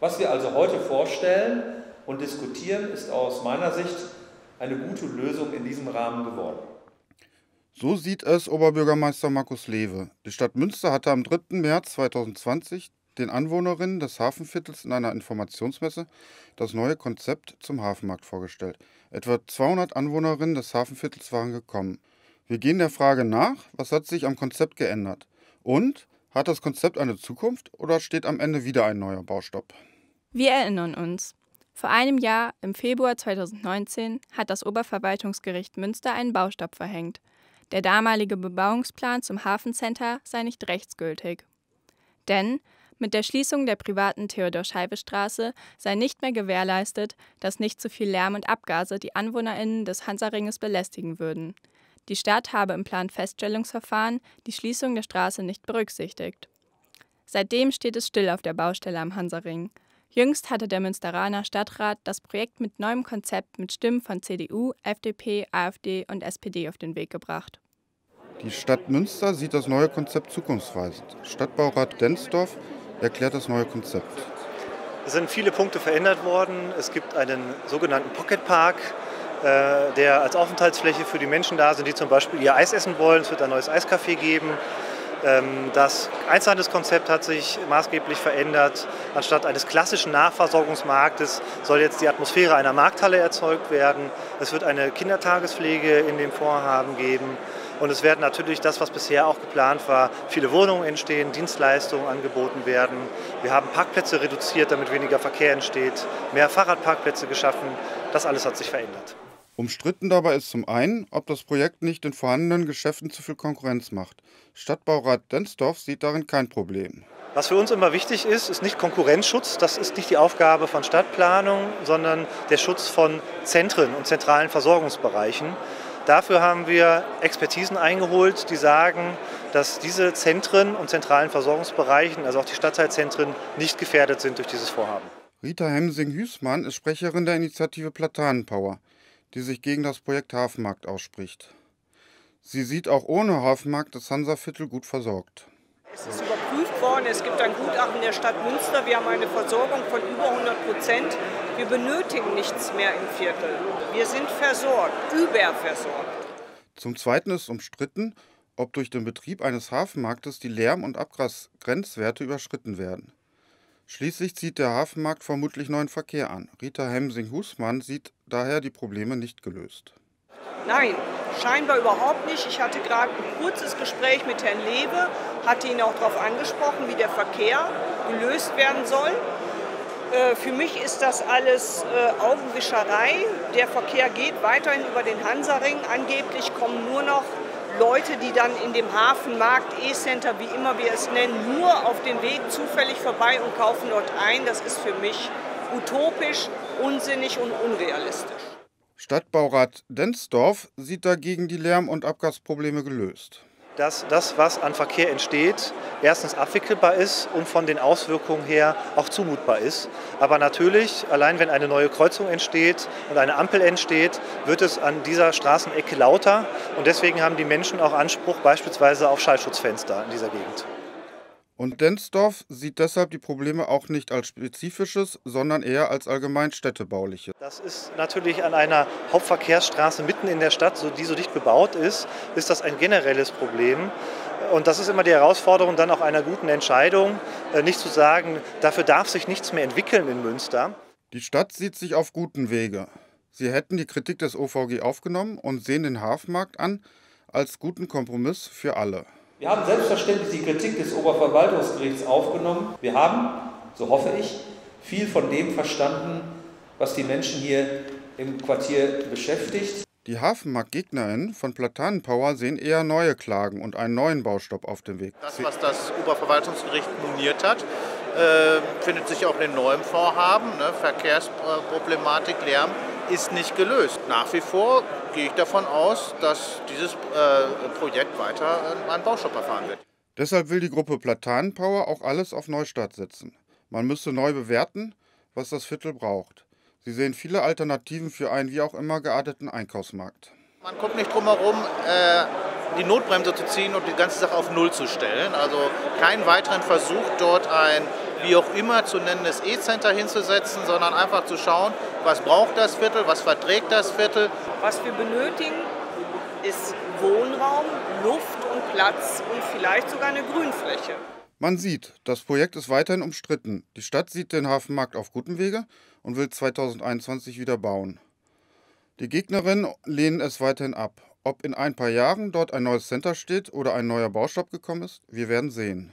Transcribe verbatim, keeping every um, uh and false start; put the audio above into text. Was wir also heute vorstellen und diskutieren, ist aus meiner Sicht eine gute Lösung in diesem Rahmen geworden. So sieht es Oberbürgermeister Markus Lewe. Die Stadt Münster hatte am dritten März zweitausendzwanzig den Anwohnerinnen des Hafenviertels in einer Informationsmesse das neue Konzept zum Hafenmarkt vorgestellt. Etwa zweihundert Anwohnerinnen des Hafenviertels waren gekommen. Wir gehen der Frage nach, was hat sich am Konzept geändert? Und hat das Konzept eine Zukunft oder steht am Ende wieder ein neuer Baustopp? Wir erinnern uns. Vor einem Jahr, im Februar zweitausendneunzehn, hat das Oberverwaltungsgericht Münster einen Baustopp verhängt. Der damalige Bebauungsplan zum Hafencenter sei nicht rechtsgültig. Denn mit der Schließung der privaten Theodor-Scheibe-Straße sei nicht mehr gewährleistet, dass nicht zu viel Lärm und Abgase die AnwohnerInnen des Hansaringes belästigen würden. Die Stadt habe im Planfeststellungsverfahren die Schließung der Straße nicht berücksichtigt. Seitdem steht es still auf der Baustelle am Hansaring. Jüngst hatte der Münsteraner Stadtrat das Projekt mit neuem Konzept mit Stimmen von C D U, F D P, A f D und S P D auf den Weg gebracht. Die Stadt Münster sieht das neue Konzept zukunftsweisend. Stadtbaurat Denstorff erklärt das neue Konzept. Es sind viele Punkte verändert worden. Es gibt einen sogenannten Pocket Park, der als Aufenthaltsfläche für die Menschen da sind, die zum Beispiel ihr Eis essen wollen. Es wird ein neues Eiscafé geben. Das Einzelhandelskonzept hat sich maßgeblich verändert. Anstatt eines klassischen Nahversorgungsmarktes soll jetzt die Atmosphäre einer Markthalle erzeugt werden. Es wird eine Kindertagespflege in dem Vorhaben geben. Und es werden natürlich das, was bisher auch geplant war, viele Wohnungen entstehen, Dienstleistungen angeboten werden. Wir haben Parkplätze reduziert, damit weniger Verkehr entsteht, mehr Fahrradparkplätze geschaffen. Das alles hat sich verändert. Umstritten dabei ist zum einen, ob das Projekt nicht den vorhandenen Geschäften zu viel Konkurrenz macht. Stadtbaurat Denstorff sieht darin kein Problem. Was für uns immer wichtig ist, ist nicht Konkurrenzschutz. Das ist nicht die Aufgabe von Stadtplanung, sondern der Schutz von Zentren und zentralen Versorgungsbereichen. Dafür haben wir Expertisen eingeholt, die sagen, dass diese Zentren und zentralen Versorgungsbereichen, also auch die Stadtteilzentren, nicht gefährdet sind durch dieses Vorhaben. Rita Hemsing-Hüsmann ist Sprecherin der Initiative Platanenpower, die sich gegen das Projekt Hafenmarkt ausspricht. Sie sieht auch ohne Hafenmarkt das Hansaviertel gut versorgt. Es ist überprüft worden, es gibt ein Gutachten der Stadt Münster, wir haben eine Versorgung von über hundert Prozent. Wir benötigen nichts mehr im Viertel. Wir sind versorgt, überversorgt. Zum Zweiten ist umstritten, ob durch den Betrieb eines Hafenmarktes die Lärm- und Abgasgrenzwerte überschritten werden. Schließlich zieht der Hafenmarkt vermutlich neuen Verkehr an. Rita Hemsing-Hüsmann sieht daher die Probleme nicht gelöst. Nein, scheinbar überhaupt nicht. Ich hatte gerade ein kurzes Gespräch mit Herrn Lewe, hatte ihn auch darauf angesprochen, wie der Verkehr gelöst werden soll. Für mich ist das alles Augenwischerei. Der Verkehr geht weiterhin über den Hansaring. Angeblich kommen nur noch Leute, die dann in dem Hafenmarkt, E-Center, wie immer wir es nennen, nur auf den Weg zufällig vorbei und kaufen dort ein. Das ist für mich utopisch, unsinnig und unrealistisch. Stadtbaurat Denstorff sieht dagegen die Lärm- und Abgasprobleme gelöst. Dass das, was an Verkehr entsteht, erstens abwickelbar ist und von den Auswirkungen her auch zumutbar ist. Aber natürlich, allein wenn eine neue Kreuzung entsteht und eine Ampel entsteht, wird es an dieser Straßenecke lauter. Und deswegen haben die Menschen auch Anspruch beispielsweise auf Schallschutzfenster in dieser Gegend. Und Denstorff sieht deshalb die Probleme auch nicht als spezifisches, sondern eher als allgemein städtebauliche. Das ist natürlich an einer Hauptverkehrsstraße mitten in der Stadt, die so dicht bebaut ist, ist das ein generelles Problem. Und das ist immer die Herausforderung dann auch einer guten Entscheidung, nicht zu sagen, dafür darf sich nichts mehr entwickeln in Münster. Die Stadt sieht sich auf guten Wege. Sie hätten die Kritik des O V G aufgenommen und sehen den Hafenmarkt an als guten Kompromiss für alle. Wir haben selbstverständlich die Kritik des Oberverwaltungsgerichts aufgenommen. Wir haben, so hoffe ich, viel von dem verstanden, was die Menschen hier im Quartier beschäftigt. Die Hafenmarktgegnerinnen von Platanenpower sehen eher neue Klagen und einen neuen Baustopp auf dem Weg. Das, was das Oberverwaltungsgericht moniert hat, äh, findet sich auch in den neuen Vorhaben. Ne? Verkehrsproblematik, Lärm ist nicht gelöst. Nach wie vor gehe ich davon aus, dass dieses äh, Projekt weiter an Baustopp erfahren wird. Deshalb will die Gruppe Platanenpower auch alles auf Neustart setzen. Man müsste neu bewerten, was das Viertel braucht. Sie sehen viele Alternativen für einen wie auch immer gearteten Einkaufsmarkt. Man kommt nicht drum herum, äh, die Notbremse zu ziehen und die ganze Sache auf Null zu stellen. Also keinen weiteren Versuch, dort ein wie auch immer zu nennendes E-Center hinzusetzen, sondern einfach zu schauen, was braucht das Viertel, was verträgt das Viertel. Was wir benötigen, ist Wohnraum, Luft und Platz und vielleicht sogar eine Grünfläche. Man sieht, das Projekt ist weiterhin umstritten. Die Stadt sieht den Hafenmarkt auf gutem Wege und will zweitausendeinundzwanzig wieder bauen. Die Gegnerinnen lehnen es weiterhin ab. Ob in ein paar Jahren dort ein neues Center steht oder ein neuer Baustopp gekommen ist, wir werden sehen.